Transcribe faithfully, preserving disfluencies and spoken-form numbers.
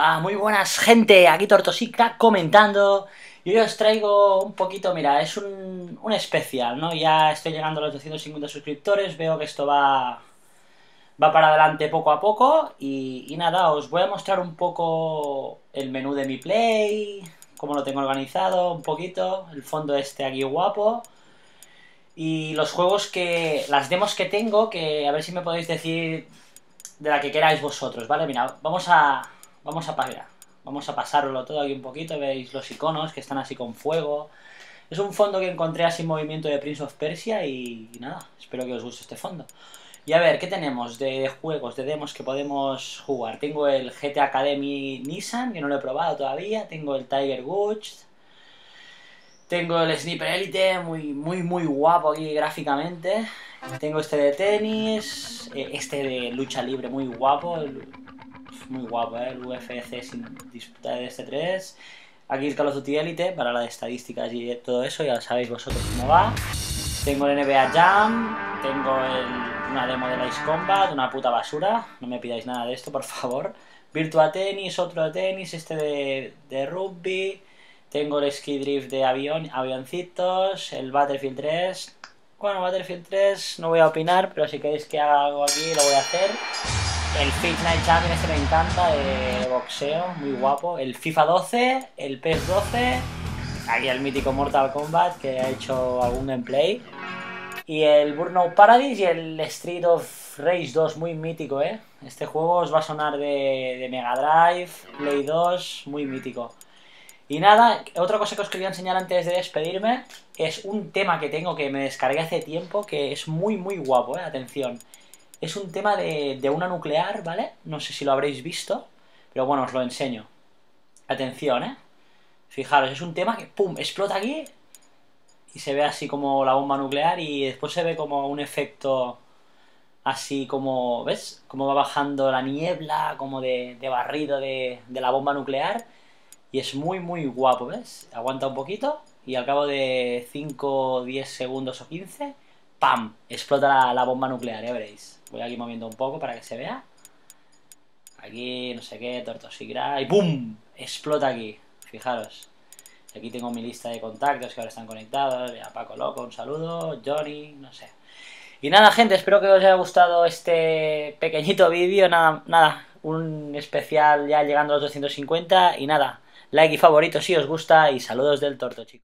Hola, muy buenas gente, aquí Tortosica comentando. Y hoy os traigo un poquito, mira, es un, un especial, ¿no? Ya estoy llegando a los doscientos cincuenta suscriptores, veo que esto va, va para adelante poco a poco. Y, y nada, os voy a mostrar un poco el menú de mi Play, cómo lo tengo organizado, un poquito, el fondo este aquí guapo. Y los juegos que, las demos que tengo, que a ver si me podéis decir de la que queráis vosotros, ¿vale? Mira, vamos a... Vamos a apagar, vamos a pasarlo todo aquí un poquito, veis los iconos que están así con fuego. Es un fondo que encontré así en movimiento de Prince of Persia y, y nada, espero que os guste este fondo. Y a ver, ¿qué tenemos de juegos, de demos que podemos jugar? Tengo el G T A Academy Nissan, que no lo he probado todavía, tengo el Tiger Woods, tengo el Sniper Elite, muy, muy, muy guapo aquí gráficamente, tengo este de tenis, este de lucha libre muy guapo, el... Muy guapo, ¿eh? El U F C sin disputa de este tres. Aquí el Call of Duty Elite para la de estadísticas y todo eso, ya sabéis vosotros cómo va. Tengo el N B A Jam, tengo el, una demo del Ice Combat, una puta basura. No me pidáis nada de esto, por favor. Virtua Tenis, otro de tenis, este de, de rugby. Tengo el Ski Drift de avión, avioncitos, el Battlefield tres. Bueno, Battlefield tres no voy a opinar, pero si queréis que haga algo aquí lo voy a hacer. El Fight Night Champion, este me encanta, de boxeo, muy guapo. El FIFA doce, el PES doce, aquí el mítico Mortal Kombat, que ha hecho algún gameplay. Y el Burnout Paradise y el Street of Rage dos, muy mítico, ¿eh? Este juego os va a sonar de, de Mega Drive, Play dos, muy mítico. Y nada, otra cosa que os quería enseñar antes de despedirme es un tema que tengo que me descargué hace tiempo, que es muy, muy guapo, ¿eh? Atención. Es un tema de, de una nuclear, ¿vale? No sé si lo habréis visto, pero bueno, os lo enseño. Atención, ¿eh? Fijaros, es un tema que, pum, explota aquí y se ve así como la bomba nuclear y después se ve como un efecto así como, ¿ves? Como va bajando la niebla, como de, de barrido de, de la bomba nuclear y es muy, muy guapo, ¿ves? Aguanta un poquito y al cabo de cinco, diez segundos o quince... ¡Pam! Explota la, la bomba nuclear, ya veréis. Voy aquí moviendo un poco para que se vea. Aquí, no sé qué, Tortosigra. Y ¡pum! Explota aquí. Fijaros. Aquí tengo mi lista de contactos que ahora están conectados. A Paco Loco, un saludo. Johnny, no sé. Y nada, gente, espero que os haya gustado este pequeñito vídeo. Nada, nada. Un especial ya llegando a los doscientos cincuenta. Y nada, like y favorito si os gusta. Y saludos del Torto, chicos.